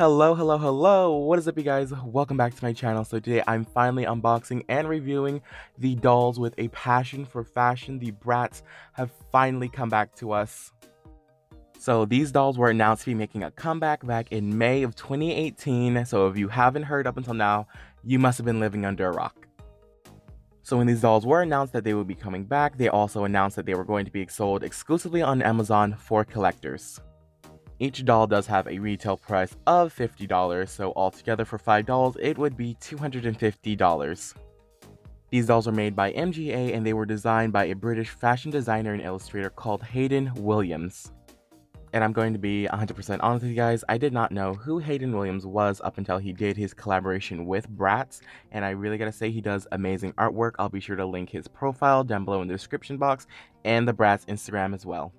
Hello, what is up you guys? Welcome back to my channel. So today I'm finally unboxing and reviewing the dolls with a passion for fashion. The Bratz have finally come back to us. So these dolls were announced to be making a comeback back in May of 2018. So if you haven't heard up until now, you must have been living under a rock. So when these dolls were announced that they would be coming back, they also announced that they were going to be sold exclusively on Amazon for collectors. Each doll does have a retail price of $50, so altogether for $5, it would be $250. These dolls are made by MGA and they were designed by a British fashion designer and illustrator called Hayden Williams. And I'm going to be 100% honest with you guys, I did not know who Hayden Williams was up until he did his collaboration with Bratz, and I really gotta say he does amazing artwork. I'll be sure to link his profile down below in the description box and the Bratz Instagram as well.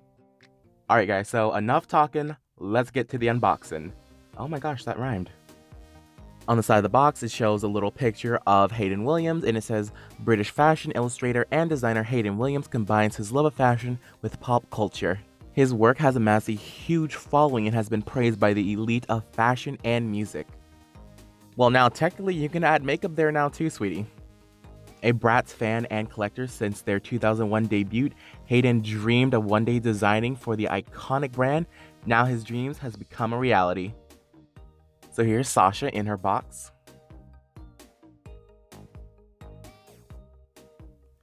Alright guys, so enough talking. Let's get to the unboxing. Oh my gosh, that rhymed. On the side of the box, it shows a little picture of Hayden Williams and it says, British fashion illustrator and designer Hayden Williams combines his love of fashion with pop culture. His work has amassed a huge following and has been praised by the elite of fashion and music. Well now, technically you can add makeup there now too, sweetie. A Bratz fan and collector since their 2001 debut, Hayden dreamed of one day designing for the iconic brand. Now his dreams has become a reality. So here's Sasha in her box.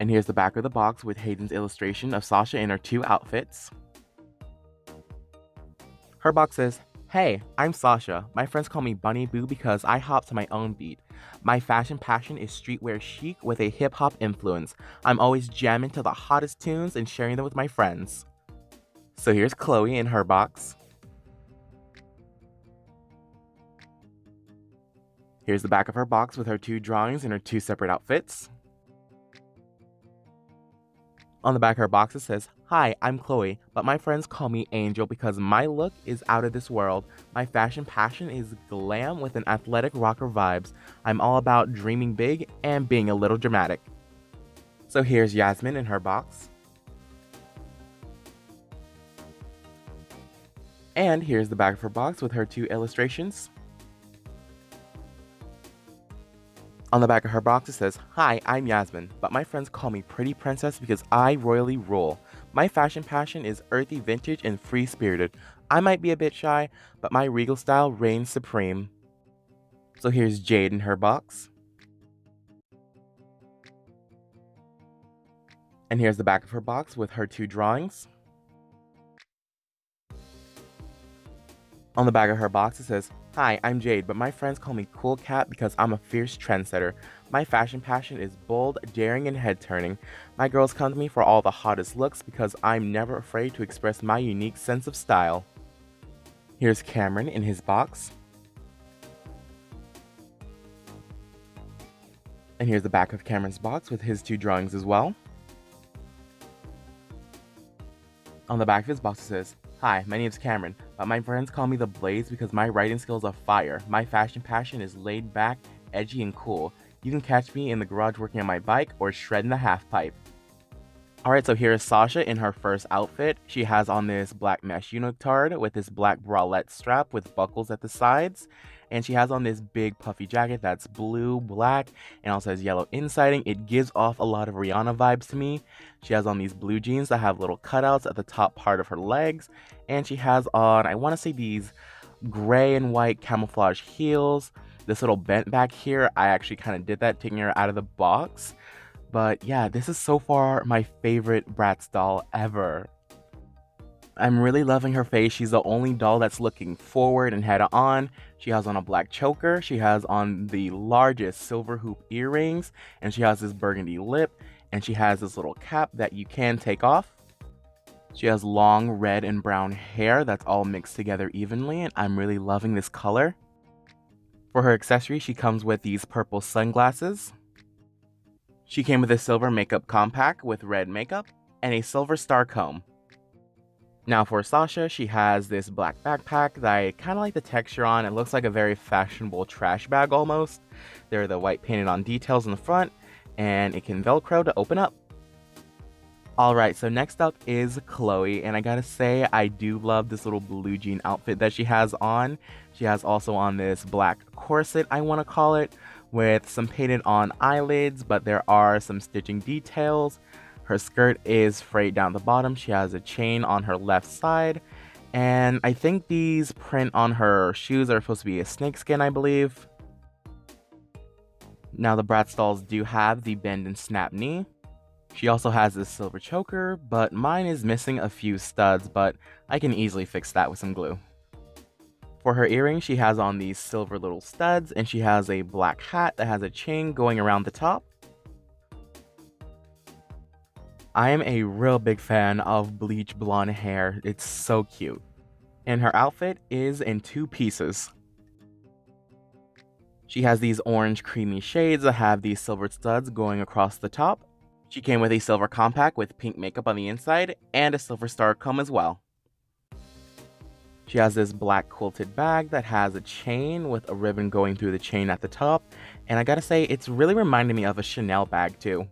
And here's the back of the box with Hayden's illustration of Sasha in her two outfits. Her box says, "Hey, I'm Sasha. My friends call me Bunny Boo because I hop to my own beat. My fashion passion is streetwear chic with a hip-hop influence. I'm always jamming to the hottest tunes and sharing them with my friends." So here's Chloe in her box. Here's the back of her box with her two drawings and her two separate outfits. On the back of her box it says, "Hi, I'm Chloe, but my friends call me Angel because my look is out of this world. My fashion passion is glam with an athletic rocker vibes. I'm all about dreaming big and being a little dramatic." So here's Yasmin in her box. And here's the back of her box with her two illustrations. On the back of her box it says, "Hi, I'm Yasmin, but my friends call me Pretty Princess because I royally rule. My fashion passion is earthy vintage and free-spirited. I might be a bit shy, but my regal style reigns supreme." So here's Jade in her box. And here's the back of her box with her two drawings. On the back of her box it says, "Hi, I'm Jade, but my friends call me Cool Cat because I'm a fierce trendsetter. My fashion passion is bold, daring, and head-turning. My girls come to me for all the hottest looks because I'm never afraid to express my unique sense of style." Here's Cameron in his box. And here's the back of Cameron's box with his two drawings as well. On the back of his box it says, "Hi, my name's Cameron, but my friends call me The Blaze because my writing skills are fire. My fashion passion is laid back, edgy, and cool. You can catch me in the garage working on my bike or shredding the half pipe." Alright, so here is Sasha in her first outfit. She has on this black mesh unitard with this black bralette strap with buckles at the sides. And she has on this big puffy jacket that's blue, black, and also has yellow insiding. It gives off a lot of Rihanna vibes to me. She has on these blue jeans that have little cutouts at the top part of her legs. And she has on, I want to say, these gray and white camouflage heels. This little bent back here, I actually kind of did that, taking her out of the box. But yeah, this is so far my favorite Bratz doll ever. I'm really loving her face. She's the only doll that's looking forward and head on. She has on a black choker. She has on the largest silver hoop earrings. And she has this burgundy lip. And she has this little cap that you can take off. She has long red and brown hair that's all mixed together evenly. And I'm really loving this color. For her accessory, she comes with these purple sunglasses. She came with a silver makeup compact with red makeup and a silver star comb. Now for Sasha, she has this black backpack that I kind of like the texture on. It looks like a very fashionable trash bag almost. There are the white painted on details in the front and it can velcro to open up. Alright, so next up is Chloe, and I gotta say, I do love this little blue jean outfit that she has on. She has also on this black corset, I want to call it, with some painted on eyelids, but there are some stitching details. Her skirt is frayed down the bottom, she has a chain on her left side, and I think these print on her shoes are supposed to be a snakeskin, I believe. Now the Bratz dolls do have the bend and snap knee. She also has this silver choker, but mine is missing a few studs, but I can easily fix that with some glue. For her earrings, she has on these silver little studs, and she has a black hat that has a chain going around the top. I am a real big fan of bleach blonde hair, it's so cute. And her outfit is in two pieces. She has these orange creamy shades that have these silver studs going across the top. She came with a silver compact with pink makeup on the inside and a silver star comb as well. She has this black quilted bag that has a chain with a ribbon going through the chain at the top, and I gotta say, it's really reminding me of a Chanel bag too.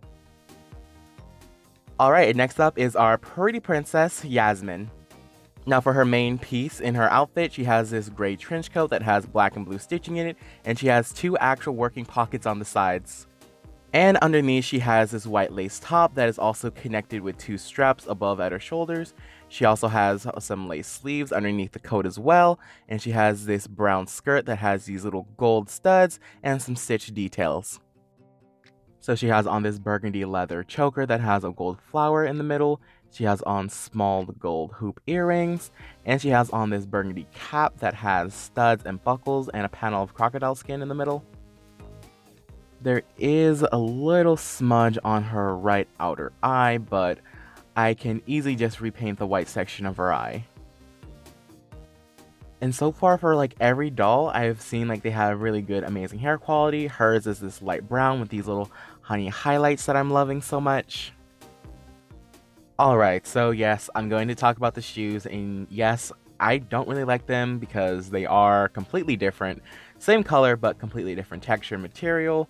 Alright, next up is our pretty princess, Yasmin. Now for her main piece in her outfit, she has this gray trench coat that has black and blue stitching in it, and she has two actual working pockets on the sides. And underneath, she has this white lace top that is also connected with two straps above at her shoulders. She also has some lace sleeves underneath the coat as well, and she has this brown skirt that has these little gold studs and some stitch details. So she has on this burgundy leather choker that has a gold flower in the middle. She has on small gold hoop earrings, and she has on this burgundy cap that has studs and buckles and a panel of crocodile skin in the middle. There is a little smudge on her right outer eye, but I can easily just repaint the white section of her eye. And so far for like every doll, I've seen like they have really good, amazing hair quality. Hers is this light brown with these little honey highlights that I'm loving so much. Alright, so yes, I'm going to talk about the shoes, and yes, I don't really like them because they are completely different. Same color, but completely different texture and material.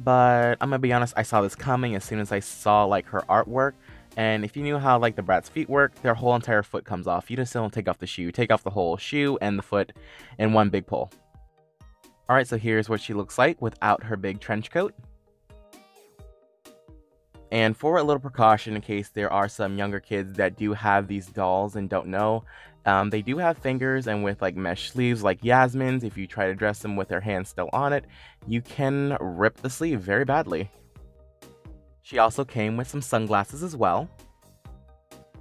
But I'm gonna be honest, I saw this coming as soon as I saw like her artwork. And if you knew how like the Bratz feet work, their whole entire foot comes off. You just don't take off the shoe. Take off the whole shoe and the foot in one big pull. Alright, so here's what she looks like without her big trench coat. And for a little precaution in case there are some younger kids that do have these dolls and don't know, they do have fingers, and with like mesh sleeves like Yasmin's, if you try to dress them with their hands still on it, you can rip the sleeve very badly. She also came with some sunglasses as well.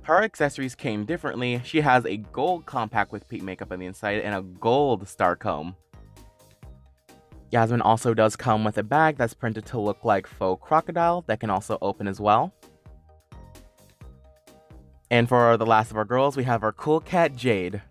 Her accessories came differently. She has a gold compact with pink makeup on the inside and a gold star comb. Yasmin also does come with a bag that's printed to look like faux crocodile that can also open as well. And for the last of our girls, we have our cool cat, Jade.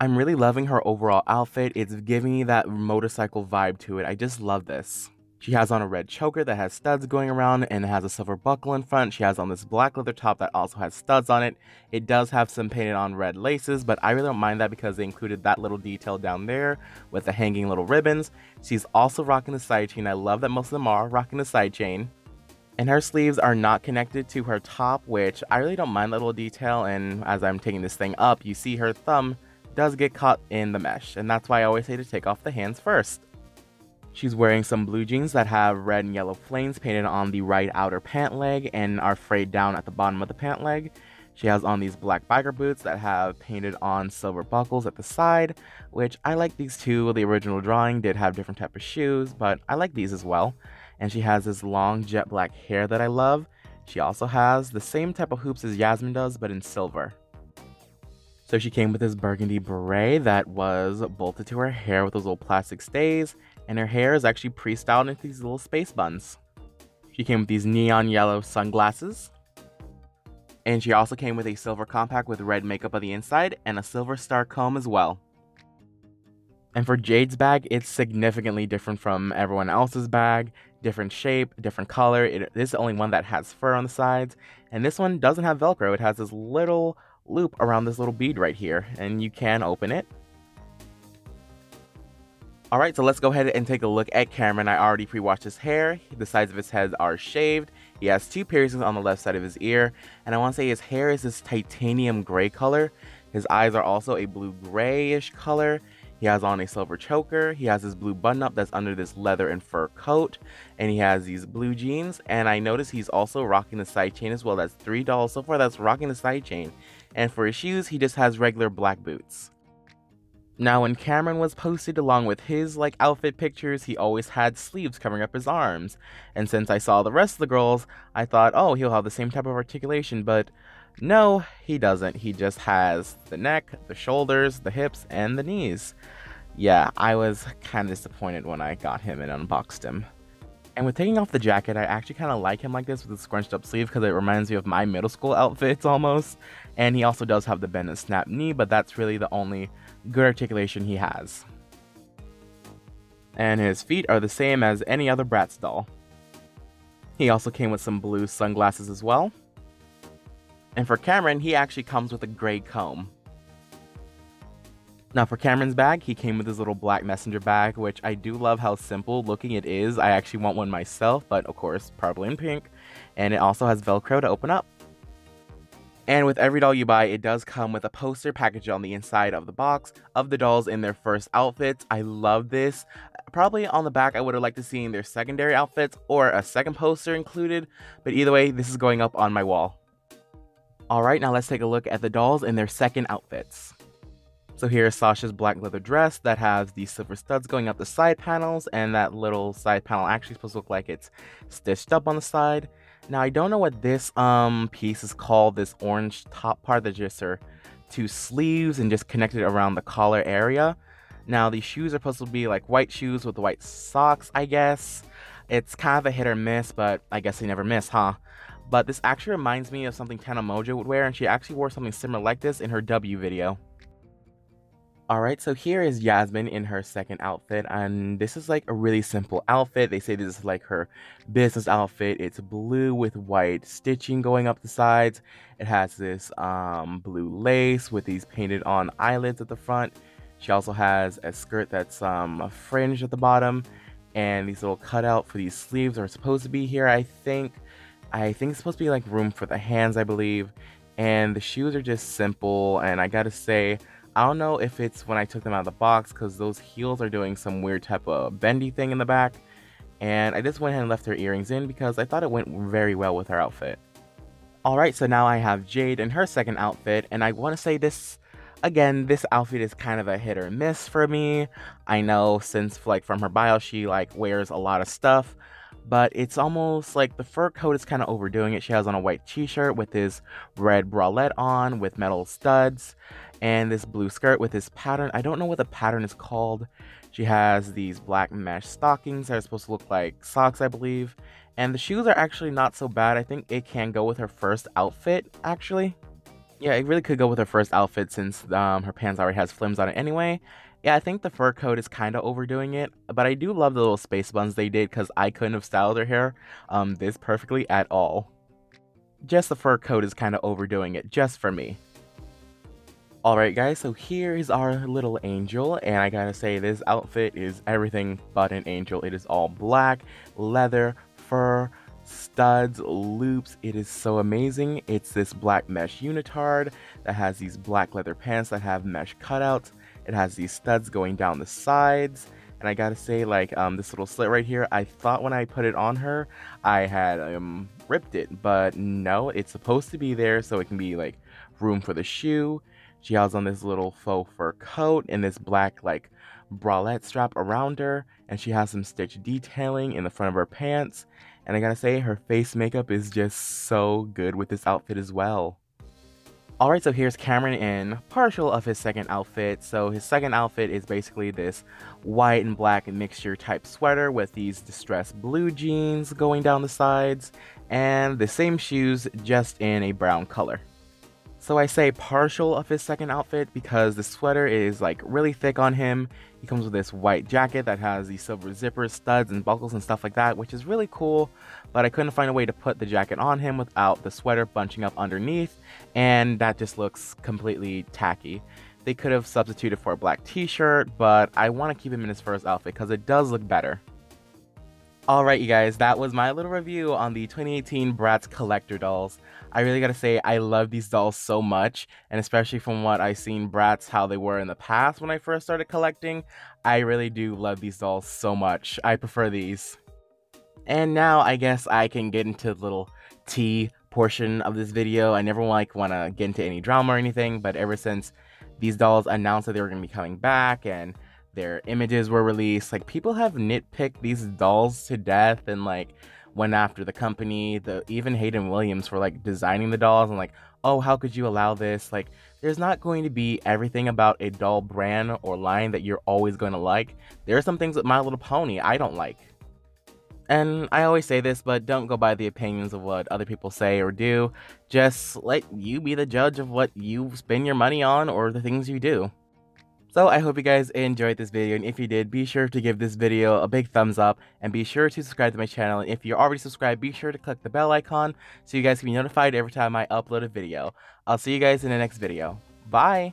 I'm really loving her overall outfit. It's giving me that motorcycle vibe to it. I just love this. She has on a red choker that has studs going around, and it has a silver buckle in front. She has on this black leather top that also has studs on it. It does have some painted on red laces, but I really don't mind that because they included that little detail down there with the hanging little ribbons. She's also rocking the side chain. I love that most of them are rocking the side chain. And her sleeves are not connected to her top, which I really don't mind that little detail. And as I'm taking this thing up, you see her thumb does get caught in the mesh, and that's why I always say to take off the hands first. She's wearing some blue jeans that have red and yellow flames painted on the right outer pant leg and are frayed down at the bottom of the pant leg. She has on these black biker boots that have painted on silver buckles at the side, which I like these too. The original drawing did have different type of shoes, but I like these as well. And she has this long jet black hair that I love. She also has the same type of hoops as Yasmin does, but in silver. So she came with this burgundy beret that was bolted to her hair with those little plastic stays, and her hair is actually pre-styled into these little space buns. She came with these neon yellow sunglasses, and she also came with a silver compact with red makeup on the inside and a silver star comb as well. And for Jade's bag, it's significantly different from everyone else's bag. Different shape, different color. This is the only one that has fur on the sides, and this one doesn't have Velcro. It has this little loop around this little bead right here, and you can open it. Alright, so let's go ahead and take a look at Cameron. I already pre-washed his hair. The sides of his head are shaved, He has two piercings on the left side of his ear, and I want to say his hair is this titanium gray color. His eyes are also a blue grayish color. He has on a silver choker. He has this blue button-up that's under this leather and fur coat, and he has these blue jeans. And I noticed he's also rocking the side chain as well. That's $3 so far that's rocking the side chain. And for his shoes, he just has regular black boots. Now, when Cameron was posted along with his outfit pictures, he always had sleeves covering up his arms. And since I saw the rest of the girls, I thought, oh, he'll have the same type of articulation, but no, he doesn't. He just has the neck, the shoulders, the hips, and the knees. Yeah, I was kind of disappointed when I got him and unboxed him. And with taking off the jacket, I actually kind of like him like this with the scrunched up sleeve because it reminds me of my middle school outfits almost. And he also does have the bend and snap knee, but that's really the only good articulation he has. And his feet are the same as any other Bratz doll. He also came with some blue sunglasses as well. And for Cameron, he actually comes with a gray comb. Now for Cameron's bag, he came with his little black messenger bag, which I do love how simple looking it is. I actually want one myself, but of course, probably in pink. And it also has Velcro to open up. And with every doll you buy, it does come with a poster package on the inside of the box of the dolls in their first outfits. I love this. Probably on the back, I would have liked to see their secondary outfits or a second poster included. But either way, this is going up on my wall. Alright, now let's take a look at the dolls in their second outfits. So here's Sasha's black leather dress that has these silver studs going up the side panels, and that little side panel actually supposed to look like it's stitched up on the side. Now I don't know what this piece is called, this orange top part that just are two sleeves and just connected around the collar area. Now these shoes are supposed to be like white shoes with white socks, I guess. It's kind of a hit or miss, but I guess they never miss, huh? But this actually reminds me of something Tana Mojo would wear, and she actually wore something similar like this in her W video. Alright, so here is Yasmin in her second outfit, and this is like a really simple outfit. They say this is like her business outfit. It's blue with white stitching going up the sides. It has this blue lace with these painted on eyelids at the front. She also has a skirt that's fringed at the bottom, and these little cutout for these sleeves are supposed to be here, I think. It's supposed to be like room for the hands, I believe. And the shoes are just simple, and I gotta say, I don't know if it's when I took them out of the box because those heels are doing some weird type of bendy thing in the back. And I just went ahead and left her earrings in because I thought it went very well with her outfit. Alright, so now I have Jade in her second outfit, and I want to say this, again, this outfit is kind of a hit or miss for me. I know since from her bio she wears a lot of stuff, but it's almost like the fur coat is kind of overdoing it. She has on a white t-shirt with this red bralette on with metal studs, and this blue skirt with this pattern. I don't know what the pattern is called. She has these black mesh stockings that are supposed to look like socks, I believe. And the shoes are actually not so bad. I think it can go with her first outfit, actually. Yeah, it really could go with her first outfit since her pants already has flims on it anyway. Yeah, I think the fur coat is kind of overdoing it, but I do love the little space buns they did because I couldn't have styled her hair this perfectly at all. Just the fur coat is kind of overdoing it, just for me. Alright guys, so here is our little angel, and I gotta say this outfit is everything but an angel. It is all black, leather, fur, studs, loops. It is so amazing. It's this black mesh unitard that has these black leather pants that have mesh cutouts. It has these studs going down the sides. And I gotta say, this little slit right here, I thought when I put it on her, I had ripped it. But no, it's supposed to be there so it can be room for the shoe. She has on this little faux fur coat and this black bralette strap around her, and she has some stitch detailing in the front of her pants. And I gotta say, her face makeup is just so good with this outfit as well. Alright, so here's Cameron in partial of his second outfit. So his second outfit is basically this white and black mixture type sweater with these distressed blue jeans going down the sides and the same shoes, just in a brown color. So I say partial of his second outfit because the sweater is really thick on him. He comes with this white jacket that has these silver zippers, studs, and buckles and stuff like that, which is really cool, but I couldn't find a way to put the jacket on him without the sweater bunching up underneath, and that just looks completely tacky. They could have substituted for a black t-shirt, but I want to keep him in his first outfit because it does look better. Alright you guys, that was my little review on the 2018 Bratz collector dolls. I really gotta say, I love these dolls so much, and especially from what I've seen Bratz, how they were in the past when I first started collecting, I really do love these dolls so much. I prefer these. And now I guess I can get into the little tea portion of this video. I never wanna get into any drama or anything, but ever since these dolls announced that they were gonna be coming back and their images were released, like, people have nitpicked these dolls to death and like went after the company, even Hayden Williams, for like designing the dolls and like, oh, how could you allow this? Like, there's not going to be everything about a doll brand or line that you're always going to like. There are some things with My Little Pony I don't like. And I always say this, but don't go by the opinions of what other people say or do. Just let you be the judge of what you spend your money on or the things you do. So I hope you guys enjoyed this video, and if you did, be sure to give this video a big thumbs up and be sure to subscribe to my channel. And if you're already subscribed, be sure to click the bell icon so you guys can be notified every time I upload a video. I'll see you guys in the next video. Bye!